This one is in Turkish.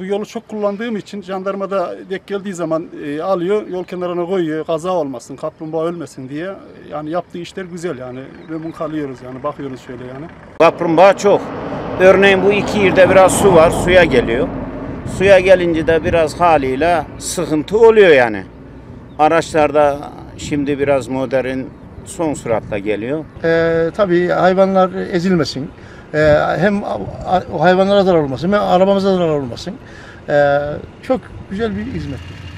Bu yolu çok kullandığım için jandarma da denk geldiği zaman alıyor, yol kenarına koyuyor, kaza olmasın, kaplumbağa ölmesin diye. Yani yaptığı işler güzel yani, memnun kalıyoruz yani, bakıyoruz şöyle yani. Kaplumbağa çok. Örneğin bu iki yerde biraz su var, suya geliyor. Suya gelince de biraz haliyle sıkıntı oluyor yani. Araçlarda şimdi biraz modern, son süratle geliyor. Tabii hayvanlar ezilmesin. Hem hayvanlara zarar olmasın hem arabamıza zarar olmasın. Çok güzel bir hizmet.